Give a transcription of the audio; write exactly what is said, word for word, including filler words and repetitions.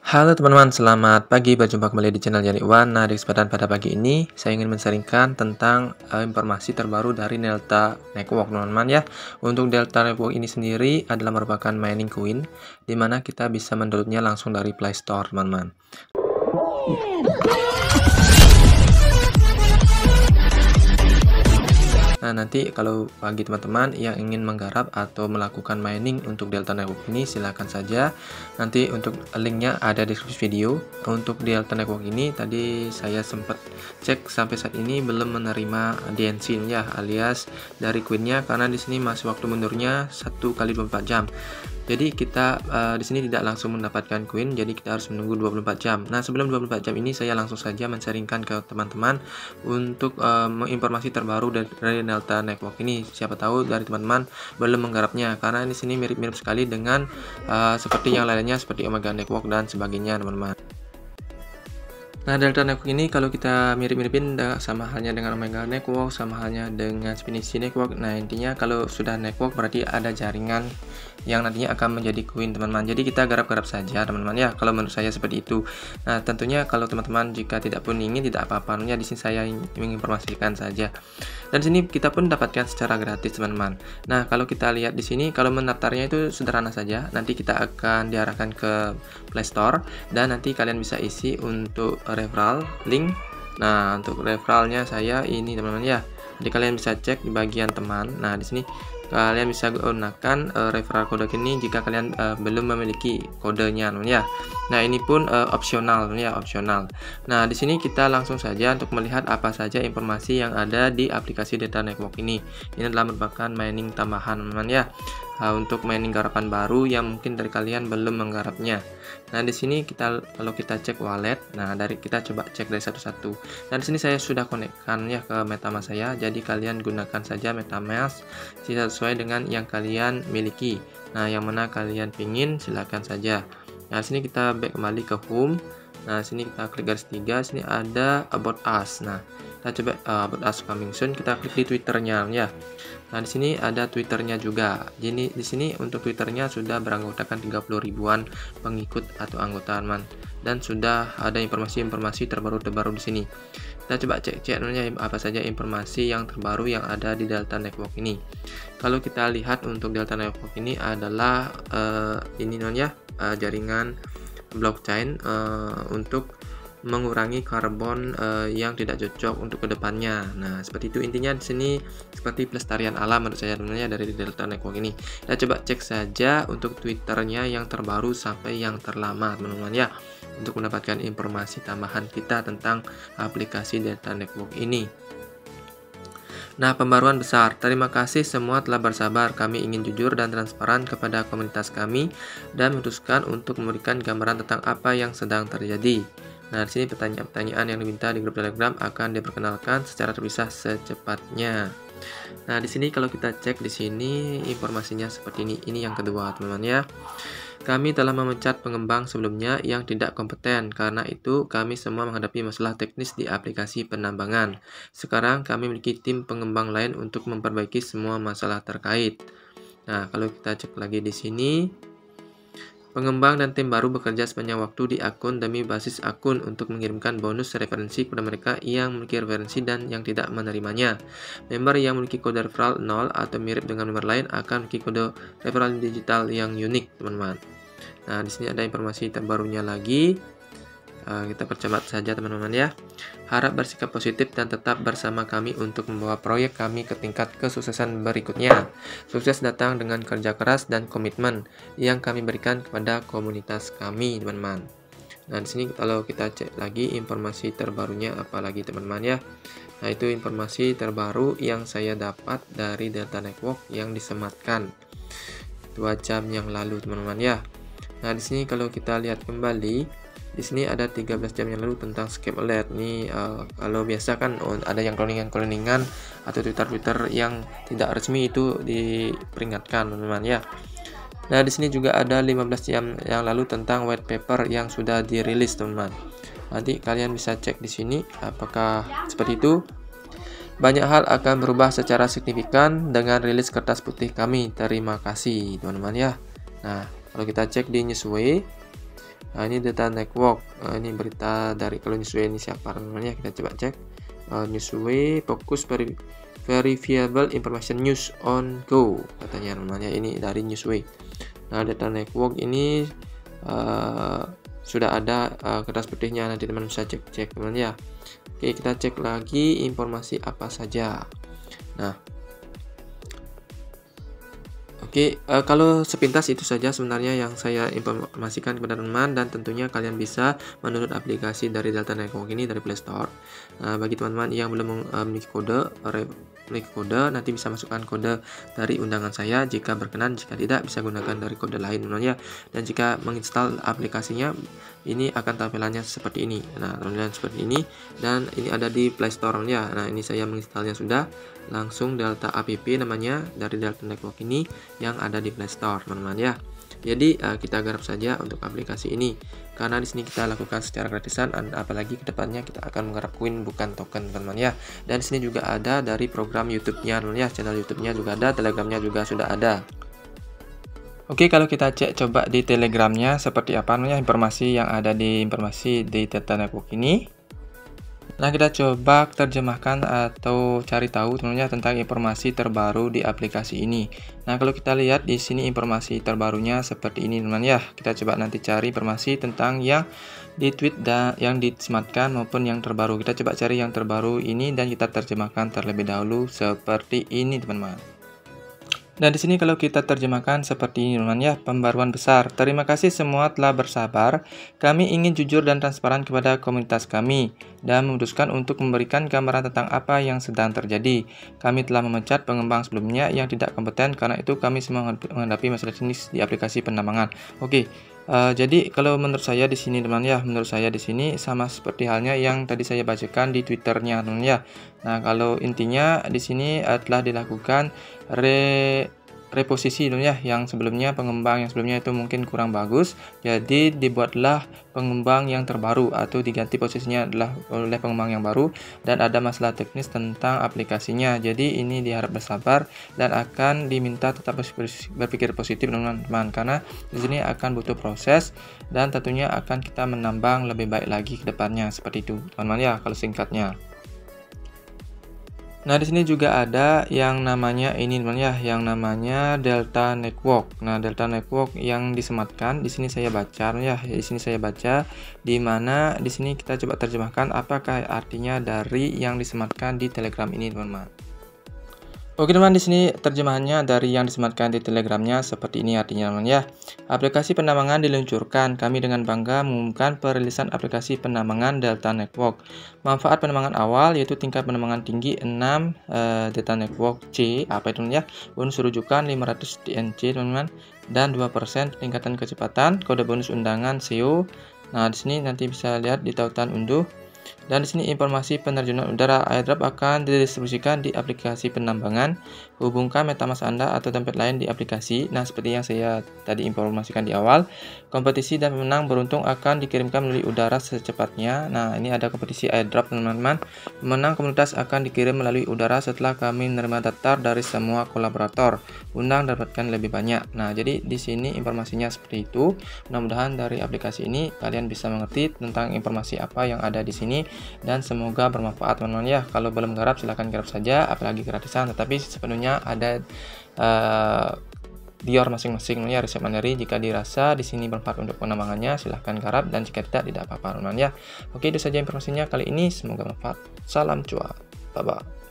Halo teman-teman, selamat pagi. Berjumpa kembali di channel Yan Iwan. Nah, di kesempatan pada pagi ini saya ingin menceritakan tentang uh, informasi terbaru dari Delta Network, teman-teman ya. Untuk Delta Network ini sendiri adalah merupakan mining coin, dimana kita bisa mendownloadnya langsung dari Play Store, teman-teman. Nah, nanti kalau bagi teman-teman yang ingin menggarap atau melakukan mining untuk Delta Network ini, silahkan saja. Nanti untuk linknya ada di deskripsi video. Untuk Delta Network ini tadi saya sempat cek, sampai saat ini belum menerima D N C ya, alias dari coinnya, karena di sini masih waktu mundurnya satu kali dua puluh empat jam. Jadi kita uh, di sini tidak langsung mendapatkan koin, jadi kita harus menunggu dua puluh empat jam. Nah, sebelum dua puluh empat jam ini saya langsung saja men-sharingkan ke teman-teman untuk uh, informasi terbaru dari Delta Network ini. Siapa tahu dari teman-teman belum menggarapnya, karena di sini mirip-mirip sekali dengan uh, seperti yang lainnya seperti Omega Network dan sebagainya, teman-teman. Nah, Delta Network ini kalau kita mirip-miripin sama halnya dengan Omega Network, sama halnya dengan Spinisi Network. Nah, intinya kalau sudah network berarti ada jaringan yang nantinya akan menjadi koin, teman-teman. Jadi kita garap-garap saja, teman-teman ya. Kalau menurut saya seperti itu. Nah, tentunya kalau teman-teman jika tidak pun ingin, tidak apa-apa. Ya, di sini saya menginformasikan saja. Dan sini kita pun dapatkan secara gratis, teman-teman. Nah, kalau kita lihat di sini, kalau mendaftarnya itu sederhana saja. Nanti kita akan diarahkan ke Play Store dan nanti kalian bisa isi untuk referral link. Nah, untuk referralnya saya ini, teman-teman ya. Jadi kalian bisa cek di bagian teman. Nah, di sini kalian bisa gunakan uh, referral code ini jika kalian uh, belum memiliki kodenya, teman-teman ya. Nah, ini pun uh, opsional, teman-teman ya, opsional. Nah, di sini kita langsung saja untuk melihat apa saja informasi yang ada di aplikasi Delta Network ini. Ini adalah merupakan mining tambahan, teman-teman ya. Uh, untuk mining garapan baru yang mungkin dari kalian belum menggarapnya. Nah, di sini kita kalau kita cek wallet. Nah, dari kita coba cek dari satu-satu. Nah, di sini saya sudah konekkan ya ke Metamask saya. Jadi kalian gunakan saja Metamask sesuai dengan yang kalian miliki. Nah, yang mana kalian pingin silakan saja. Nah, sini kita back kembali ke home. Nah, sini kita klik garis tiga, sini ada about us. Nah, kita coba uh, about us coming soon, kita klik di Twitternya ya. Nah, di sini ada Twitternya juga. Jadi di sini untuk Twitternya sudah beranggotakan tiga puluh ribuan pengikut atau anggota, teman. Dan sudah ada informasi-informasi terbaru-terbaru di sini. Kita coba cek-cek apa saja informasi yang terbaru yang ada di Delta Network ini. Kalau kita lihat untuk Delta Network ini adalah uh, ini non ya, uh, jaringan blockchain uh, untuk mengurangi karbon uh, yang tidak cocok untuk kedepannya. Nah, seperti itu intinya di sini, seperti pelestarian alam menurut saya sebenarnya dari Delta Network ini. Kita coba cek saja untuk Twitternya yang terbaru sampai yang terlama, teman-teman ya, untuk mendapatkan informasi tambahan kita tentang aplikasi Delta Network ini. Nah, pembaruan besar. Terima kasih semua telah bersabar. Kami ingin jujur dan transparan kepada komunitas kami dan memutuskan untuk memberikan gambaran tentang apa yang sedang terjadi. Nah, di sini pertanyaan-pertanyaan yang diminta di grup Telegram akan diperkenalkan secara terpisah secepatnya. Nah, di sini kalau kita cek di sini informasinya seperti ini. Ini yang kedua, teman-teman ya. Kami telah memecat pengembang sebelumnya yang tidak kompeten. Karena itu, kami semua menghadapi masalah teknis di aplikasi penambangan. Sekarang, kami memiliki tim pengembang lain untuk memperbaiki semua masalah terkait. Nah, kalau kita cek lagi di sini, pengembang dan tim baru bekerja sepanjang waktu di akun demi basis akun untuk mengirimkan bonus referensi kepada mereka yang memiliki referensi dan yang tidak menerimanya. Member yang memiliki kode referral nol atau mirip dengan member lain akan memiliki kode referral digital yang unik, teman-teman. Nah, di sini ada informasi terbarunya lagi. Kita percepat saja, teman-teman ya. Harap bersikap positif dan tetap bersama kami untuk membawa proyek kami ke tingkat kesuksesan berikutnya. Sukses datang dengan kerja keras dan komitmen yang kami berikan kepada komunitas kami, teman-teman. Nah, di sini kalau kita cek lagi informasi terbarunya apalagi, teman-teman ya. Nah, itu informasi terbaru yang saya dapat dari Delta Network yang disematkan dua jam yang lalu, teman-teman ya. Nah, di sini kalau kita lihat kembali, di sini ada tiga belas jam yang lalu tentang scam alert nih. Uh, kalau biasa kan ada yang cloningan-cloningan atau Twitter-Twitter yang tidak resmi itu diperingatkan, teman-teman ya. Nah, di sini juga ada lima belas jam yang lalu tentang white paper yang sudah dirilis, teman-teman. Nanti kalian bisa cek di sini apakah seperti itu. Banyak hal akan berubah secara signifikan dengan rilis kertas putih kami. Terima kasih, teman-teman ya. Nah, kalau kita cek di Newsway, Nah, ini Delta Network. Nah, ini berita dari kalau Newsway ini siapa orangnya, kita coba cek. Uh, Newsway fokus veri verifiable information news on go, katanya namanya, ini dari Newsway. Nah, Delta Network ini uh, sudah ada uh, kertas putihnya, nanti teman bisa cek cek teman ya. Oke, kita cek lagi informasi apa saja. Nah, Oke, okay, uh, kalau sepintas itu saja sebenarnya yang saya informasikan kepada teman-teman, dan tentunya kalian bisa menurut aplikasi dari Delta Network ini dari Play Store. Nah, bagi teman-teman yang belum uh, memiliki kode, uh, memiliki kode nanti bisa masukkan kode dari undangan saya jika berkenan, jika tidak bisa gunakan dari kode lain sebenarnya. Dan jika menginstal aplikasinya, ini akan tampilannya seperti ini. Nah, tampilan seperti ini, dan ini ada di Play Store ya. Nah, ini saya menginstalnya sudah, langsung Delta App namanya dari Delta Network ini yang ada di Play Store teman-teman ya. Jadi uh, kita garap saja untuk aplikasi ini, karena di sini kita lakukan secara gratisan, dan apalagi kedepannya kita akan menggarap koin bukan token teman-teman ya. Dan di sini juga ada dari program YouTube-nya teman-teman ya, channel YouTube-nya juga ada, Telegramnya juga sudah ada. Oke, kalau kita cek coba di Telegramnya seperti apa namanya informasi yang ada di informasi di Delta Network ini. Nah, kita coba terjemahkan atau cari tahu sebenarnya tentang informasi terbaru di aplikasi ini. Nah, kalau kita lihat di sini informasi terbarunya seperti ini teman ya. Kita coba nanti cari informasi tentang yang ditweet dan yang disematkan maupun yang terbaru. Kita coba cari yang terbaru ini dan kita terjemahkan terlebih dahulu seperti ini teman-teman. Nah, di sini kalau kita terjemahkan seperti ini teman ya, pembaruan besar. Terima kasih semua telah bersabar. Kami ingin jujur dan transparan kepada komunitas kami dan memutuskan untuk memberikan gambaran tentang apa yang sedang terjadi. Kami telah memecat pengembang sebelumnya yang tidak kompeten, karena itu kami semua menghadapi masalah teknis di aplikasi penambangan. Oke. Uh, jadi kalau menurut saya di sini teman ya, menurut saya di sini sama seperti halnya yang tadi saya bacakan di Twitternya teman ya. Nah, kalau intinya di sini uh, telah dilakukan re reposisi teman ya, yang sebelumnya pengembang yang sebelumnya itu mungkin kurang bagus. Jadi dibuatlah pengembang yang terbaru atau diganti posisinya adalah oleh pengembang yang baru, dan ada masalah teknis tentang aplikasinya. Jadi ini diharap bersabar dan akan diminta tetap berpikir positif teman-teman, karena di sini akan butuh proses dan tentunya akan kita menambang lebih baik lagi ke depannya seperti itu teman-teman ya, kalau singkatnya. Nah, di sini juga ada yang namanya ini teman ya, yang namanya Delta Network. Nah, Delta Network yang disematkan di sini saya baca ya, di sini saya baca di mana di sini kita coba terjemahkan apakah artinya dari yang disematkan di Telegram ini teman-teman. Oke teman, di sini terjemahannya dari yang disematkan di Telegramnya seperti ini artinya teman ya. Aplikasi penambangan diluncurkan. Kami dengan bangga mengumumkan perilisan aplikasi penambangan Delta Network. Manfaat penambangan awal yaitu tingkat penambangan tinggi enam eh, Delta Network C, apa itu ya? Bonus rujukan lima ratus D N C teman-teman, dan dua persen peningkatan kecepatan, kode bonus undangan S E O. Nah, di sini nanti bisa lihat di tautan unduh. Dan di sini informasi penerjunan udara, airdrop akan didistribusikan di aplikasi penambangan. Hubungkan Metamask Anda atau dompet lain di aplikasi. Nah, seperti yang saya tadi informasikan di awal, kompetisi dan pemenang beruntung akan dikirimkan melalui udara secepatnya. Nah, ini ada kompetisi airdrop teman-teman. Pemenang komunitas akan dikirim melalui udara setelah kami menerima daftar dari semua kolaborator. Undang dapatkan lebih banyak. Nah, jadi di sini informasinya seperti itu. Mudah-mudahan dari aplikasi ini kalian bisa mengerti tentang informasi apa yang ada di sini. Dan semoga bermanfaat teman-teman ya. Kalau belum garap silahkan garap saja, apalagi gratisan, tetapi sepenuhnya ada uh, dior masing-masing ya, resep mandiri. Jika dirasa di sini bermanfaat untuk penambangannya silahkan garap, dan jika tidak tidak apa-apa teman-teman ya. Oke, itu saja informasinya kali ini, semoga bermanfaat. Salam cuan, bye bye.